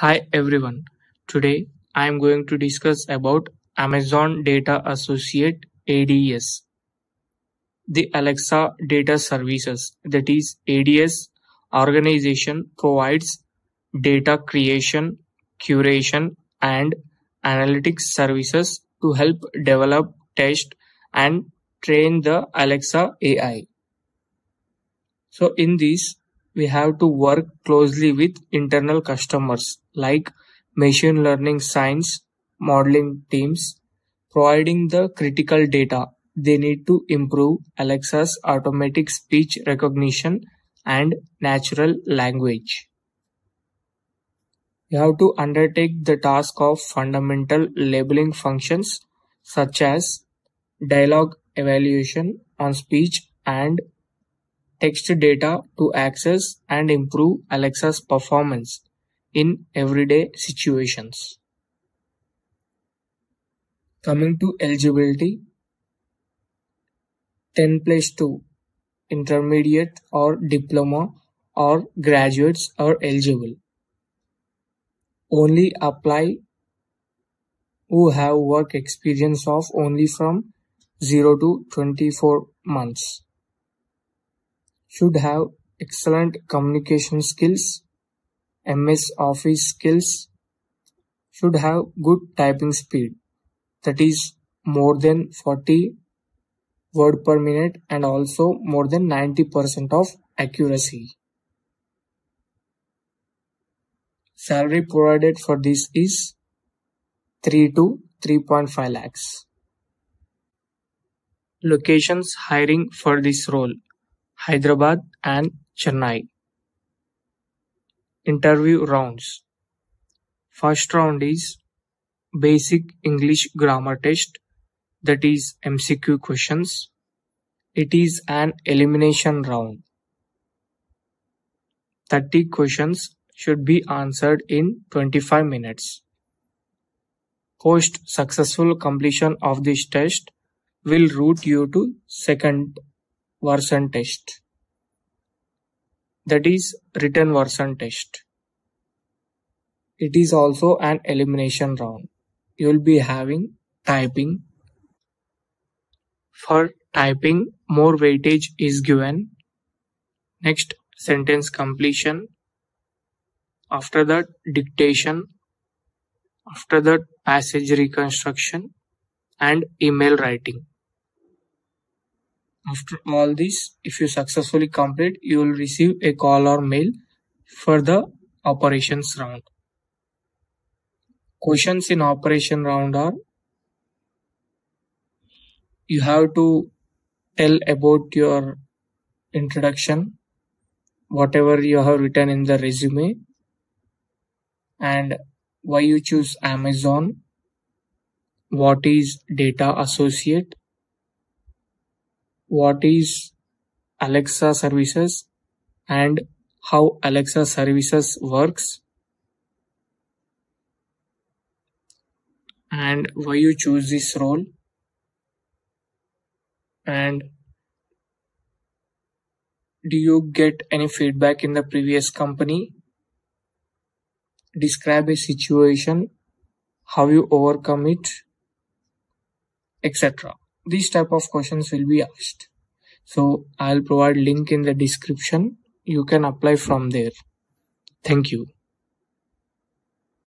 Hi everyone, today I am going to discuss about Amazon Data Associate ADS, the Alexa Data Services, that is ADS organization provides data creation, curation and analytics services to help develop, test and train the Alexa AI. So in this, we have to work closely with internal customers like machine learning science, modeling teams, providing the critical data. They need to improve Alexa's automatic speech recognition and natural language. You have to undertake the task of fundamental labeling functions such as dialogue evaluation on speech and text data to access and improve Alexa's performance in everyday situations. Coming to eligibility, 10+2 intermediate or diploma or graduates are eligible. Only apply who have work experience of only from 0 to 24 months. Should have excellent communication skills, MS Office skills, should have good typing speed, that is more than 40 words per minute and also more than 90% of accuracy. Salary provided for this is 3 to 3.5 lakhs. Locations hiring for this role: Hyderabad and Chennai. Interview rounds. First round is basic English grammar test, that is MCQ questions. It is an elimination round. 30 questions should be answered in 25 minutes. Post successful completion of this test will route you to second version test, that is written version test. It is also an elimination round. You will be having typing. For typing, more weightage is given. Next, sentence completion. After that, dictation. After that, passage reconstruction and email writing. After all this, if you successfully complete, you will receive a call or mail for the operations round. Questions in operation round are: you have to tell about your introduction, whatever you have written in the resume, and why you choose Amazon, what is data associate, what is Alexa services and how Alexa services works, and why you choose this role, and do you get any feedback in the previous company. Describe a situation, how you overcome it, etc. These type of questions will be asked. So I'll provide link in the description. You can apply from there. Thank you.